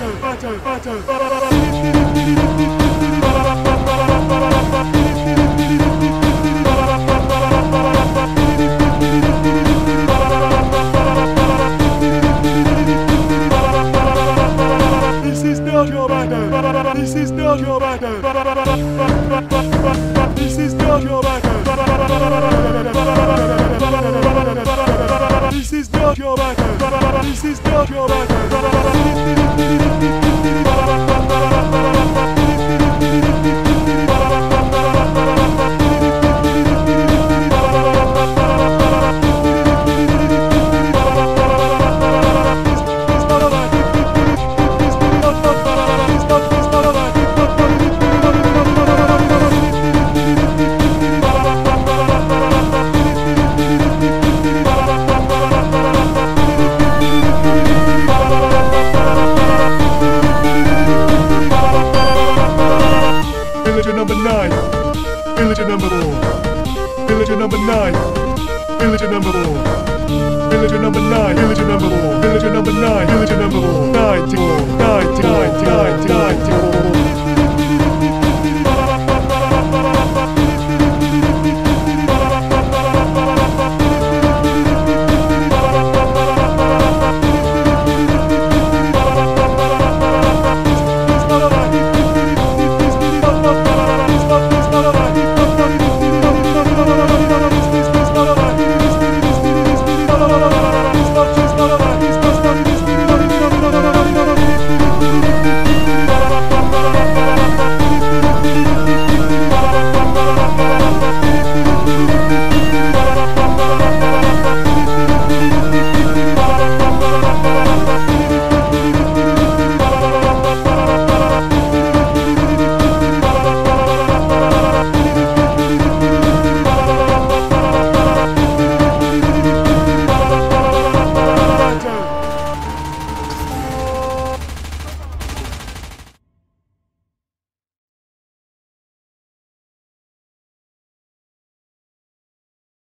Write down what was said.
This is not your matter. This is not your matter. This is not your matter. This is not your matter. This is not your matter. Villager number 9, 94,